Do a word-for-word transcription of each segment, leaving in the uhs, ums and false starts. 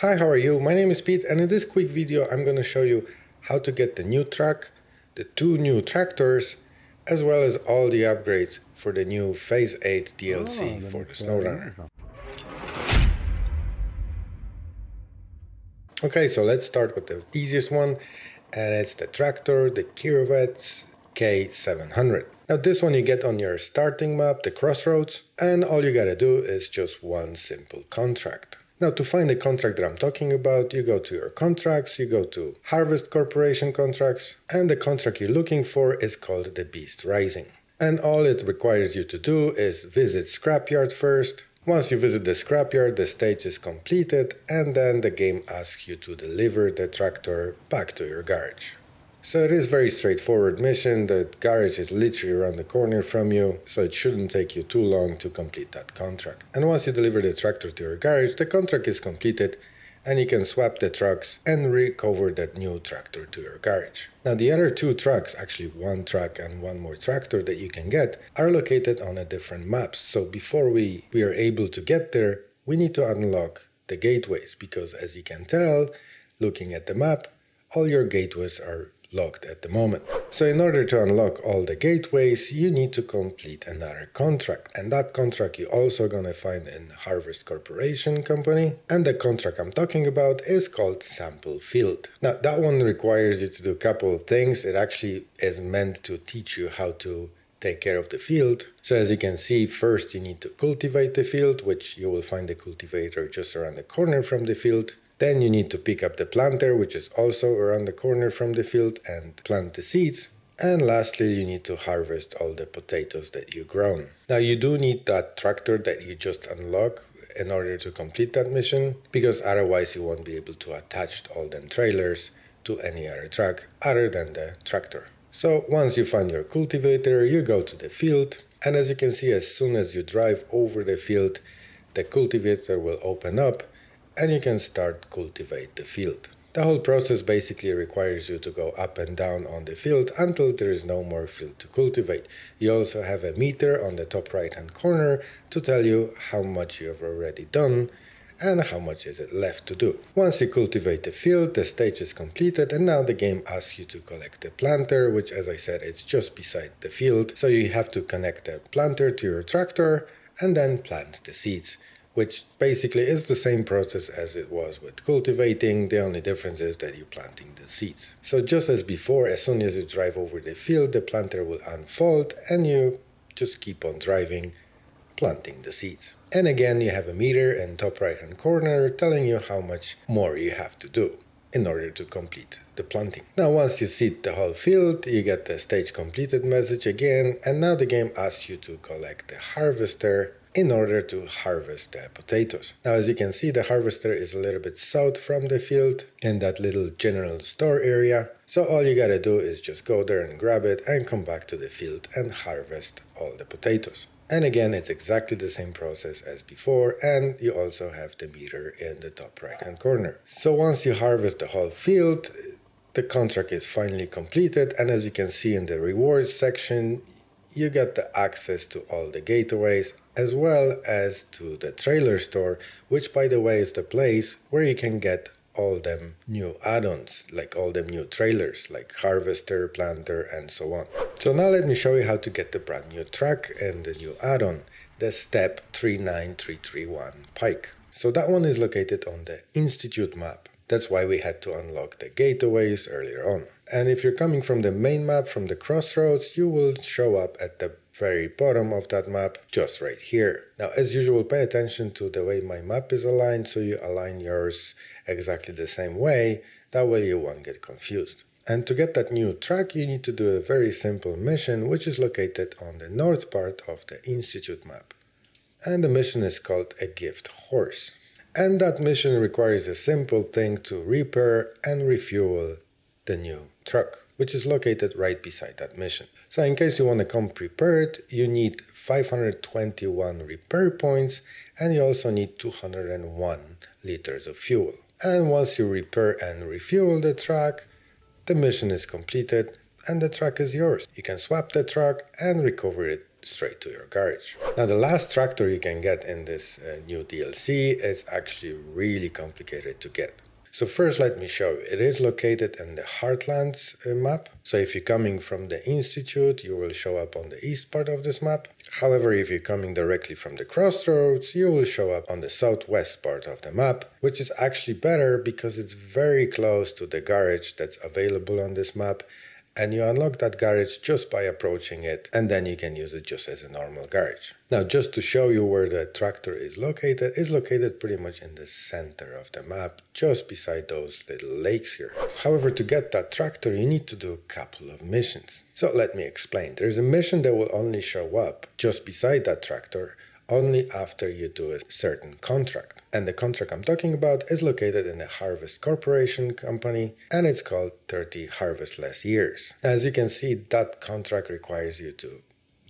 Hi, how are you? My name is Pete, and in this quick video I'm going to show you how to get the new truck, the two new tractors, as well as all the upgrades for the new Phase eight D L C oh, for the SnowRunner. Okay, so let's start with the easiest one, and it's the tractor, the Kirovets K seven hundred. Now this one you get on your starting map, the Crossroads, and all you gotta do is just one simple contract. Now to find the contract that I'm talking about, you go to your contracts, you go to Harvest Corporation contracts, and the contract you're looking for is called the Beast Rising. And all it requires you to do is visit Scrapyard first. Once you visit the Scrapyard, the stage is completed, and then the game asks you to deliver the tractor back to your garage. So it is a very straightforward mission. The garage is literally around the corner from you, so it shouldn't take you too long to complete that contract. And once you deliver the tractor to your garage, the contract is completed and you can swap the trucks and recover that new tractor to your garage. Now the other two trucks, actually one truck and one more tractor that you can get, are located on a different map. So before we, we are able to get there, we need to unlock the gateways, because as you can tell, looking at the map, all your gateways are locked at the moment. So in order to unlock all the gateways, you need to complete another contract, and that contract you're also gonna find in Harvest Corporation company, and the contract I'm talking about is called Sample Field. Now that one requires you to do a couple of things. It actually is meant to teach you how to take care of the field. So as you can see, first you need to cultivate the field, which you will find the cultivator just around the corner from the field. Then you need to pick up the planter, which is also around the corner from the field, and plant the seeds. And lastly, you need to harvest all the potatoes that you've grown. Now you do need that tractor that you just unlock in order to complete that mission, because otherwise you won't be able to attach all them trailers to any other truck other than the tractor. So once you find your cultivator, you go to the field, and as you can see, as soon as you drive over the field, the cultivator will open up and you can start cultivate the field. The whole process basically requires you to go up and down on the field until there is no more field to cultivate. You also have a meter on the top right hand corner to tell you how much you have already done and how much is it left to do. Once you cultivate the field, the stage is completed, and now the game asks you to collect the planter, which, as I said, it's just beside the field. So you have to connect the planter to your tractor and then plant the seeds, which basically is the same process as it was with cultivating. The only difference is that you're planting the seeds. So just as before, as soon as you drive over the field, the planter will unfold and you just keep on driving, planting the seeds. And again, you have a meter in top right hand corner telling you how much more you have to do in order to complete the planting. Now once you seed the whole field, you get the stage completed message again, and now the game asks you to collect the harvester in order to harvest the potatoes. Now as you can see, the harvester is a little bit south from the field in that little general store area. So all you gotta do is just go there and grab it and come back to the field and harvest all the potatoes. And again, it's exactly the same process as before, and you also have the meter in the top right hand corner. So once you harvest the whole field, the contract is finally completed, and as you can see in the rewards section, you get the access to all the gateways as well as to the trailer store, which by the way is the place where you can get all them new add-ons, like all them new trailers, like harvester, planter, and so on. So now let me show you how to get the brand new truck and the new add-on, the Step three nine three three one Pike. So that one is located on the Institute map. That's why we had to unlock the gateways earlier on. And if you're coming from the main map, from the Crossroads, you will show up at the very bottom of that map, just right here. Now, as usual, pay attention to the way my map is aligned, so you align yours exactly the same way. That way you won't get confused. And to get that new truck, you need to do a very simple mission, which is located on the north part of the Institute map. And the mission is called a gift horse. And that mission requires a simple thing to repair and refuel the new truck, which is located right beside that mission. So in case you want to come prepared, you need five hundred twenty-one repair points, and you also need two hundred one liters of fuel. And once you repair and refuel the truck, the mission is completed and the truck is yours. You can swap the truck and recover it straight to your garage. Now, the last tractor you can get in this uh, new D L C is actually really complicated to get. So first, let me show you. It is located in the Heartlands uh, map. So if you're coming from the Institute, you will show up on the east part of this map. However, if you're coming directly from the Crossroads, you will show up on the southwest part of the map, which is actually better because it's very close to the garage that's available on this map. And you unlock that garage just by approaching it, and then you can use it just as a normal garage. Now, just to show you where the tractor is located, it's located pretty much in the center of the map, just beside those little lakes here. However, to get that tractor, you need to do a couple of missions. So let me explain. There's a mission that will only show up just beside that tractor, only after you do a certain contract. And the contract I'm talking about is located in the Harvest Corporation company, and it's called Thirty Harvestless Years. As you can see, that contract requires you to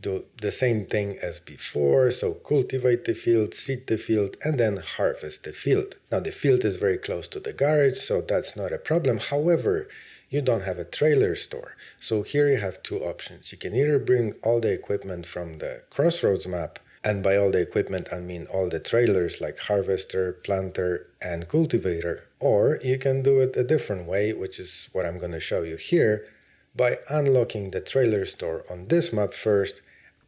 do the same thing as before, so cultivate the field, seed the field, and then harvest the field. Now, the field is very close to the garage, so that's not a problem. However, you don't have a trailer store. So here you have two options. You can either bring all the equipment from the Crossroads map, and by all the equipment, I mean all the trailers like harvester, planter, and cultivator. Or you can do it a different way, which is what I'm going to show you here, by unlocking the trailer store on this map first,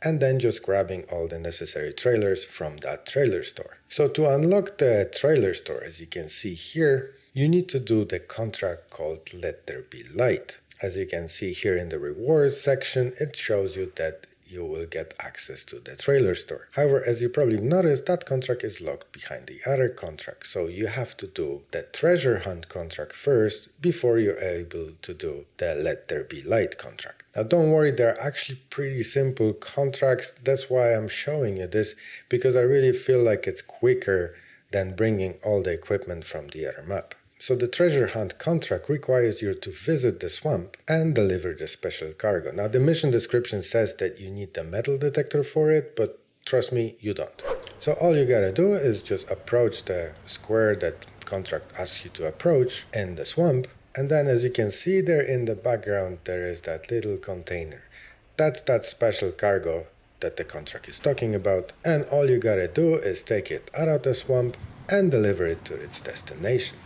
and then just grabbing all the necessary trailers from that trailer store. So to unlock the trailer store, as you can see here, you need to do the contract called Let There Be Light. As you can see here in the rewards section, it shows you that you will get access to the trailer store. However, as you probably noticed, that contract is locked behind the other contract. So you have to do the treasure hunt contract first before you're able to do the Let There Be Light contract. Now, don't worry, they're actually pretty simple contracts. That's why I'm showing you this, because I really feel like it's quicker than bringing all the equipment from the other map. So the treasure hunt contract requires you to visit the swamp and deliver the special cargo. Now, the mission description says that you need the metal detector for it, but trust me, you don't. So all you gotta do is just approach the square that contract asks you to approach in the swamp. And then, as you can see there in the background, there is that little container. That's that special cargo that the contract is talking about. And all you gotta do is take it out of the swamp and deliver it to its destination.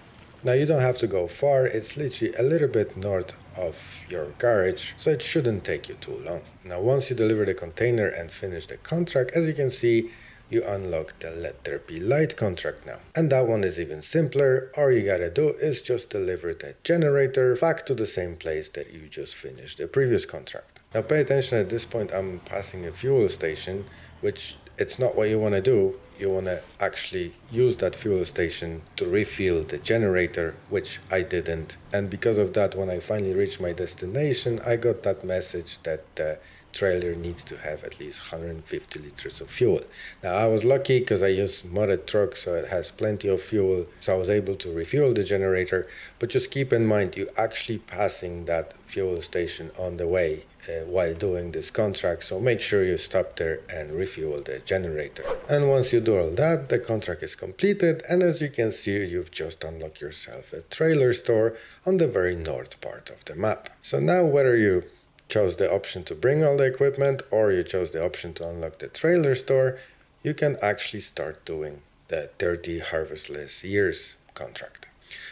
Now, you don't have to go far, it's literally a little bit north of your garage, so it shouldn't take you too long. Now, once you deliver the container and finish the contract, as you can see, you unlock the Let There Be Light contract now. And that one is even simpler. All you gotta do is just deliver the generator back to the same place that you just finished the previous contract. Now, pay attention, at this point I'm passing a fuel station, which it's not what you want to do. You want to actually use that fuel station to refuel the generator, which I didn't. And because of that, when I finally reached my destination, I got that message that the trailer needs to have at least one hundred fifty liters of fuel. Now, I was lucky because I used modded truck, so it has plenty of fuel. So I was able to refuel the generator. But just keep in mind, you're actually passing that fuel station on the way Uh, while doing this contract, so make sure you stop there and refuel the generator. And once you do all that, the contract is completed, and as you can see, you've just unlocked yourself a trailer store on the very north part of the map. So now, whether you chose the option to bring all the equipment or you chose the option to unlock the trailer store, you can actually start doing the thirty Harvestless Years contract.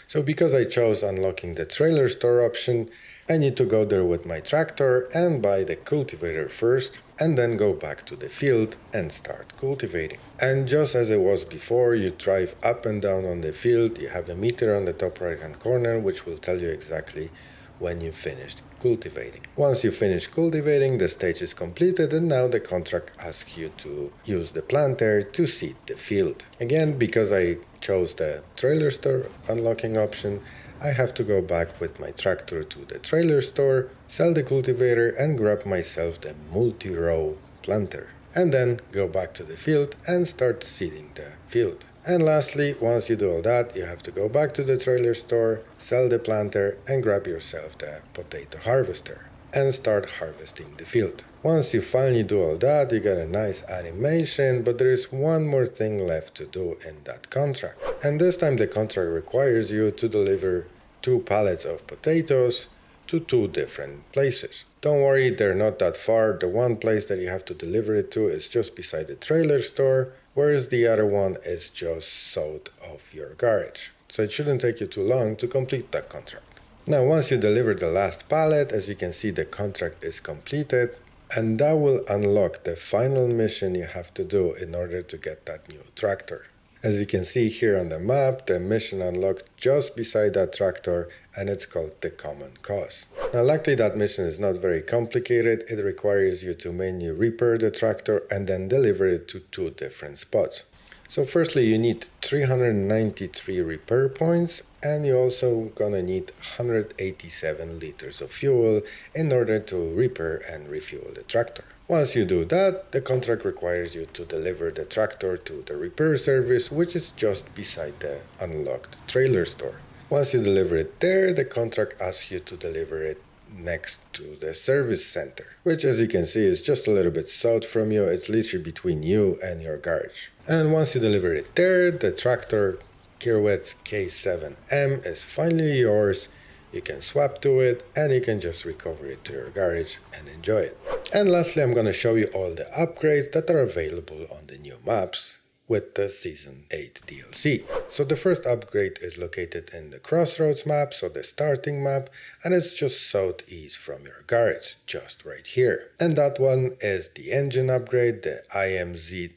So because I chose unlocking the trailer store option, I need to go there with my tractor and buy the cultivator first, and then go back to the field and start cultivating. And just as it was before, you drive up and down on the field. You have a meter on the top right hand corner, which will tell you exactly when you finished cultivating. Once you finish cultivating, the stage is completed, and now the contract asks you to use the planter to seed the field. Again, because I chose the trailer store unlocking option, I have to go back with my tractor to the trailer store, sell the cultivator, and grab myself the multi-row planter, and then go back to the field and start seeding the field. And lastly, once you do all that, you have to go back to the trailer store, sell the planter, and grab yourself the potato harvester, and start harvesting the field. Once you finally do all that, you got a nice animation, but there is one more thing left to do in that contract. And this time the contract requires you to deliver two pallets of potatoes to two different places. Don't worry, they're not that far. The one place that you have to deliver it to is just beside the trailer store, whereas the other one is just south of your garage. So it shouldn't take you too long to complete that contract. Now, once you deliver the last pallet, as you can see, the contract is completed, and that will unlock the final mission you have to do in order to get that new tractor. As you can see here on the map, the mission unlocked just beside that tractor, and it's called the Common Cause. Now, luckily that mission is not very complicated. It requires you to manually repair the tractor and then deliver it to two different spots. So firstly, you need three hundred ninety-three repair points, and you're also gonna need one hundred eighty-seven liters of fuel in order to repair and refuel the tractor. Once you do that, the contract requires you to deliver the tractor to the repair service, which is just beside the unlocked trailer store. Once you deliver it there, the contract asks you to deliver it next to the service center, which, as you can see, is just a little bit south from you. It's literally between you and your garage. And once you deliver it there, the tractor Kirovets K seven M is finally yours. You can swap to it, and you can just recover it to your garage and enjoy it. And lastly, I'm going to show you all the upgrades that are available on the new maps with the Season eight D L C. So the first upgrade is located in the Crossroads map, so the starting map, and it's just southeast from your garage, just right here. And that one is the engine upgrade, the I M Z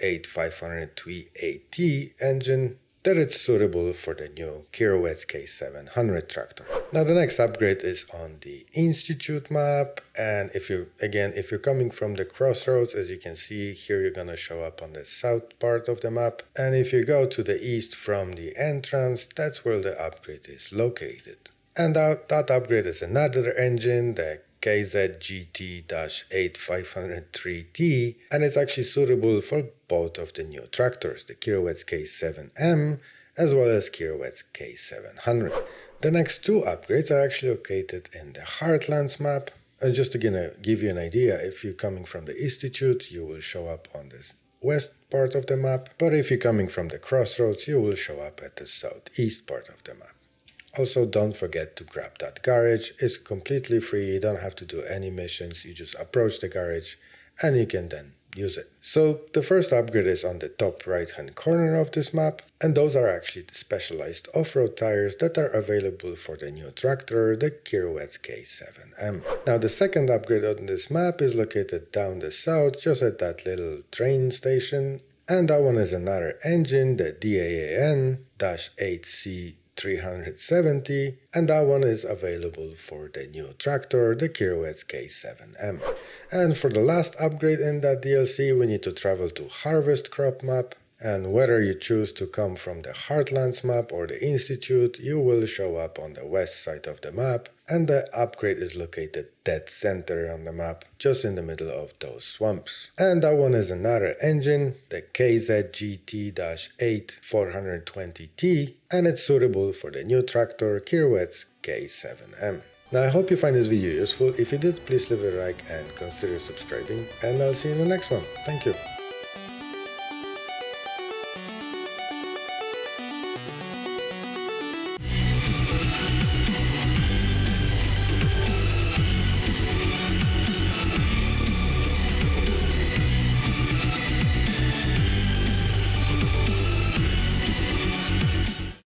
eight five zero three A T engine, that it's suitable for the new Kirovets K seven hundred tractor. Now the next upgrade is on the Institute map, and if you again if you're coming from the Crossroads, as you can see here, you're gonna show up on the south part of the map, and if you go to the east from the entrance, that's where the upgrade is located. And that, that upgrade is another engine, the K Z G T eight five zero three T, and it's actually suitable for both of the new tractors, the Kirovets K seven M as well as Kirovets K seven hundred. The next two upgrades are actually located in the Heartlands map, and just to give you an idea, if you're coming from the Institute, you will show up on this west part of the map, but if you're coming from the Crossroads, you will show up at the southeast part of the map. Also, don't forget to grab that garage. It's completely free, you don't have to do any missions, you just approach the garage and you can then use it. So the first upgrade is on the top right hand corner of this map, and those are actually the specialized off-road tires that are available for the new tractor, the Kirovets K seven M. Now the second upgrade on this map is located down the south, just at that little train station, and that one is another engine, the D A A N eight C three seventy, and that one is available for the new tractor, the Kirovets K seven M. And for the last upgrade in that D L C, we need to travel to Harvest Crop map, and whether you choose to come from the Heartlands map or the Institute, you will show up on the west side of the map, and the upgrade is located dead center on the map, just in the middle of those swamps. And that one is another engine, the K Z G T eight four two zero T, and it's suitable for the new tractor Kirovets K seven M. Now I hope you find this video useful. If you did, please leave a like and consider subscribing, and I'll see you in the next one. Thank you.